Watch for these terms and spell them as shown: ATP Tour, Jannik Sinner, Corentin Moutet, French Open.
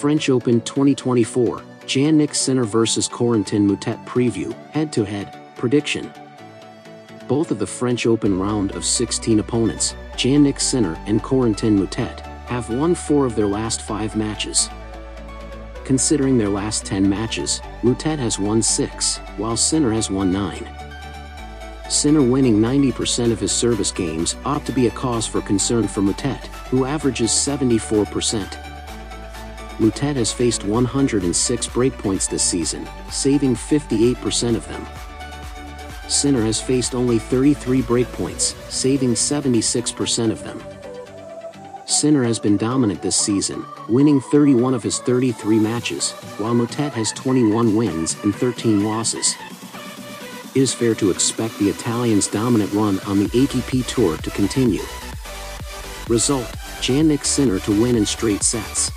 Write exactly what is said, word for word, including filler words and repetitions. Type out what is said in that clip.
French Open twenty twenty-four, Jannik Sinner versus Corentin Moutet preview, head-to-head, prediction. Both of the French Open round of sixteen opponents, Jannik Sinner and Corentin Moutet, have won four of their last five matches. Considering their last ten matches, Moutet has won six, while Sinner has won nine. Sinner winning ninety percent of his service games ought to be a cause for concern for Moutet, who averages seventy-four percent. Moutet has faced one hundred six breakpoints this season, saving fifty-eight percent of them. Sinner has faced only thirty-three breakpoints, saving seventy-six percent of them. Sinner has been dominant this season, winning thirty-one of his thirty-three matches, while Moutet has twenty-one wins and thirteen losses. It is fair to expect the Italian's dominant run on the A T P Tour to continue. Result: Jannik Sinner to win in straight sets.